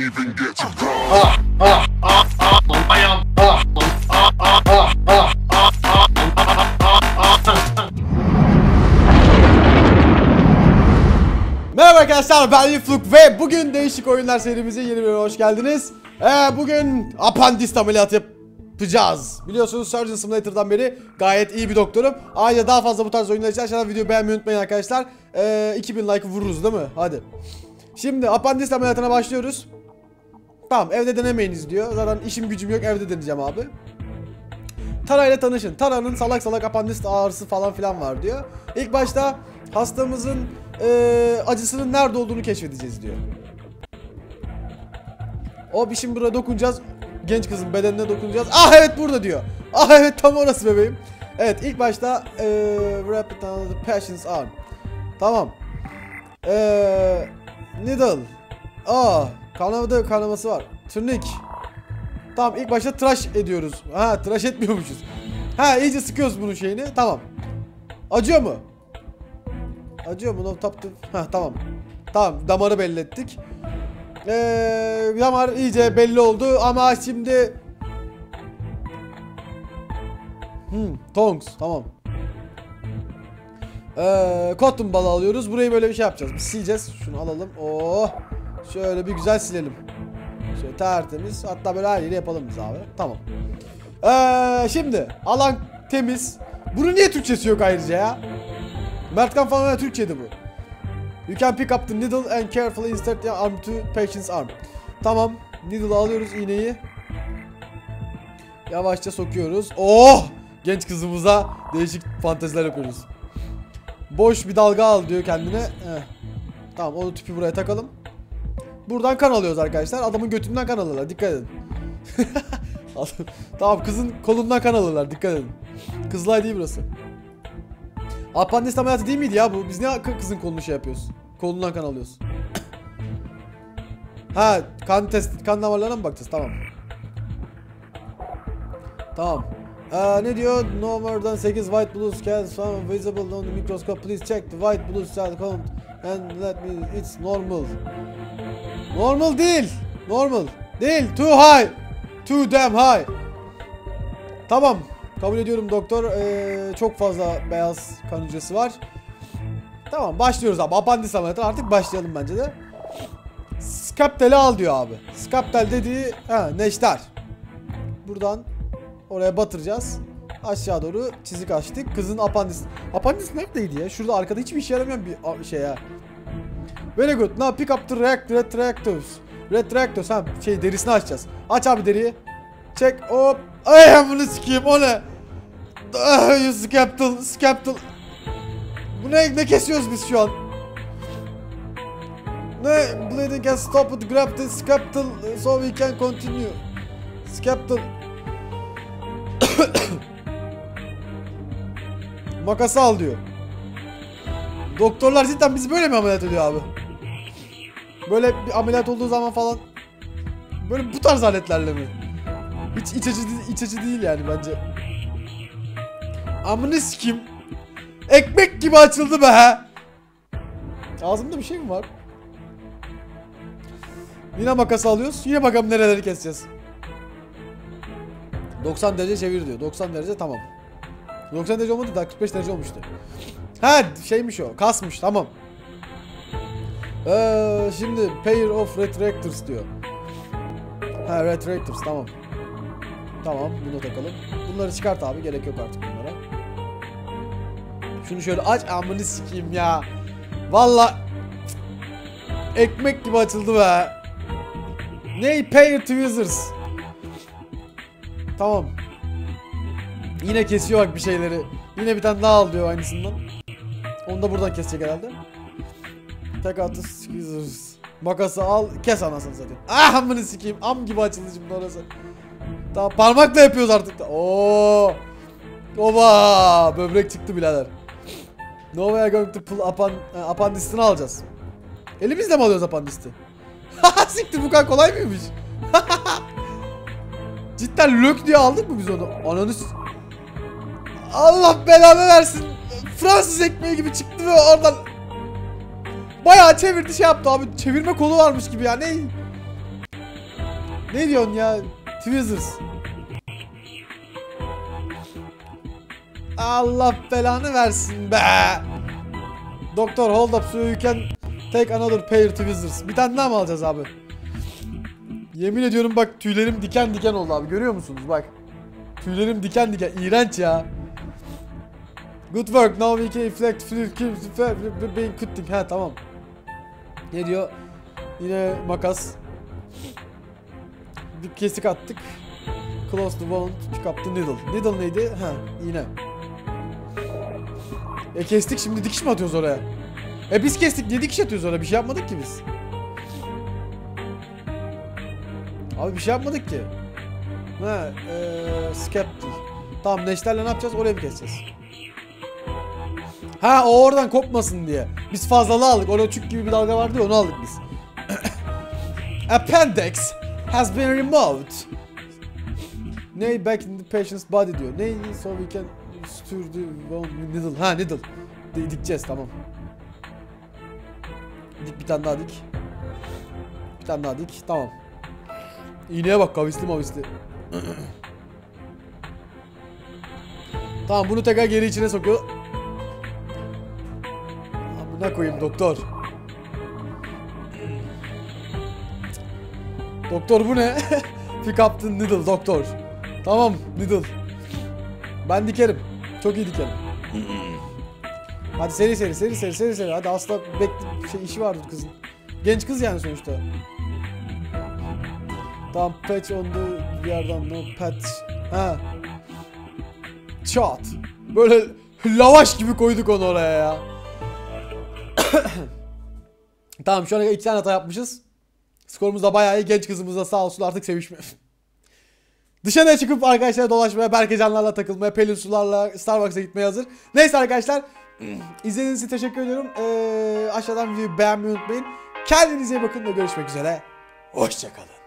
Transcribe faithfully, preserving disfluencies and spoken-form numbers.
Merhaba arkadaşlar, ben Leaflug ve bugün değişik oyunlar serimize yeni bir hoş geldiniz. Ee, bugün apandist ameliyatı yapacağız. Biliyorsunuz Surgeon Simulator'dan beri gayet iyi bir doktorum. Ayrıca daha fazla bu tarz oyunlar için aşağıdan videoyu beğenmeyi unutmayın arkadaşlar. Ee, iki bin like vururuz değil mi? Hadi. Şimdi apandist ameliyatına başlıyoruz. Tamam, evde denemeyiniz diyor. Zaten işim gücüm yok, evde deneyeceğim abi. Tara ile tanışın. Tara'nın salak salak apandist ağrısı falan filan var diyor. İlk başta hastamızın e, acısının nerede olduğunu keşfedeceğiz diyor. O şimdi buraya dokunacağız. Genç kızın bedenine dokunacağız. Ah evet, burada diyor. Ah evet, tam orası bebeğim. Evet, ilk başta e, rapid patience arm. Tamam. Eee needle. Aa, kanamada kanaması var. Tırnak. Tamam, ilk başta tıraş ediyoruz. Ha, tıraş etmiyormuşuz. Ha, iyice sıkıyoruz bunun şeyini. Tamam. Acıyor mu? Acıyor mu? No taptı. Ha, tamam. Tamam, damarı belli ettik. Ee, damar iyice belli oldu ama şimdi Hmm, tongs. Tamam. Ee, cotton balı alıyoruz. Burayı böyle bir şey yapacağız. Biz sileceğiz. Şunu alalım. Oh. Şöyle bir güzel silelim. Şöyle tertemiz. Hatta böyle her yeri yapalım biz abi. Tamam. Ee, şimdi alan temiz. Bunun niye Türkçesi yok ayrıca ya? Mertkan falan Türkçe'di bu. You can pick up the needle and carefully insert the arm to patient's arm. Tamam. Needle'ı alıyoruz, iğneyi. Yavaşça sokuyoruz. Oh! Genç kızımıza değişik fanteziler yapıyoruz. Boş bir dalga al diyor kendine. Heh. Tamam, onu tüpü buraya takalım. Buradan kan alıyoruz arkadaşlar. Adamın götünden kan alırlar, dikkat edin. Tamam, kızın kolundan kan alırlar, dikkat edin. Kızılay değil burası. Apandist ameliyatı değil miydi ya bu? Biz niye kızın kolunu şey yapıyoruz? Kolundan kan alıyoruz. Ha, kan test, kan damarlarına mı bakacağız? Tamam. Tamam. Ee, ne diyor? No more than sekiz white blue scans found visible on the microscope. Please check the white blue cell count and let me. It's normal. Normal değil. Normal değil. Too high. Too damn high. Tamam. Kabul ediyorum doktor. Ee, çok fazla beyaz kan hücresi var. Tamam, başlıyoruz abi. Apandis ameliyatı, artık başlayalım bence de. Skapteli al diyor abi. Skaptel dediği ha, neşter. Buradan oraya batıracağız. Aşağı doğru çizik açtık. Kızın apandis. Apandis neredeydi ya? Şurada arkada hiçbir işe yaramayan bir şey ya. Very good. Now pick up the retractors. Retractors. Ha, şey, derisini açacağız. Aç abi deriyi. Çek. Hop. Ay amına sikeyim, o ne? Ay, skeptal, skeptal. Bu ne, ne kesiyoruz biz şu an? Ne? Bleeding can stop it, grab the skeptal so we can continue. Skeptal. Makası al diyor. Doktorlar cidden bizi böyle mi ameliyat ediyor abi? Böyle bir ameliyat olduğu zaman falan böyle bu tarz aletlerle mi? Hiç iç açıcı, iç açıcı değil yani bence. Amına sikeyim. Ekmek gibi açıldı be he. Ağzımda bir şey mi var? Yine makası alıyoruz. Yine bakalım nereleri keseceğiz. doksan derece çevir diyor. doksan derece, tamam. doksan derece olmadı da kırk beş derece olmuştu. Ha, şeymiş o. Kasmış, tamam. Ee, şimdi pair of retractors diyor. Ha, retractors, tamam. Tamam, bunu takalım. Bunları çıkart abi, gerek yok artık bunlara. Şunu şöyle aç, amını sikeyim ya. Valla ekmek gibi açıldı be. Ney, pair tweezers. Tamam. Yine kesiyor bak bir şeyleri. Yine bir tane daha al diyor aynısından. Onu da buradan kesecek herhalde. Tek atı tweezers. Makası al, kes anasını satayım. Ah amını sikeyim, am gibi açıldı şimdi orası. Tamam, parmakla yapıyoruz artık. Oo, oba, böbrek çıktı birader. No way going to pull apan, e, apandistini alacağız. Elimizle mi alıyoruz apandisti? Haha, siktir, bu kadar kolay mıymış? Cidden lök diye aldık mı biz onu? Ananı Allah belanı versin. Fransız ekmeği gibi çıktı ve oradan bayağı çevirdi, şey yaptı abi. Çevirme kolu varmış gibi ya, ney? Ne diyorsun ya? Tweezers. Allah belanı versin be. Doktor, hold up, so you can take another pair tweezers. Bir tane daha mı alacağız abi? Yemin ediyorum bak, tüylerim diken diken oldu abi. Görüyor musunuz bak? Tüylerim diken diken. İğrenç ya. Good work. Now we can inflict fluid being cutting. Ha tamam. Ne diyor? Yine makas. Bir kesik attık. Close the wound, pick up the needle. Needle neydi? Ha, iğne. E kestik, şimdi dikiş mi atıyoruz oraya? E biz kestik, ne dikiş atıyoruz oraya? Bir şey yapmadık ki biz. Abi bir şey yapmadık ki. Ha, eee skeptik. Tamam, neşterle ne yapacağız? Oraya bir keseceğiz. Ha, o oradan kopmasın diye. Biz fazlalığı aldık. O loçuk gibi bir dalga vardı ya, onu aldık biz. Appendix has been removed. Ney back in the patient's body diyor. Ney so we can stir the needle. Ha, needle. Dikeceğiz, tamam. Dik, bir tane daha dik. Bir tane daha dik, tamam. İğneye bak, kavisli mavisli. Tamam, bunu tekrar geri içine sokuyor. Buna koyayım doktor. Doktor bu ne? Pick up the needle doktor. Tamam needle. Ben dikerim. Çok iyi dikerim. Hadi seri seri seri seri seri seri. Hadi asla bekle, şey işi vardır kızın. Genç kız yani sonuçta. Tamam, patch on the bir yerden no patch. Ha. Çat. Böyle lavaş gibi koyduk onu oraya ya. Tamam, şu ana kadar iki tane hata yapmışız. Skorumuz da bayağı iyi. Genç kızımızla sağ olsun artık sevişme. Dışarıya çıkıp arkadaşlara dolaşmaya, berkecanlarla takılmaya, pelin sularla Starbucks'a gitmeye hazır. Neyse arkadaşlar, izlediğiniz için teşekkür ediyorum. Ee, aşağıdan videoyu beğenmeyi unutmayın. Kendinize iyi bakın da görüşmek üzere. Hoşçakalın.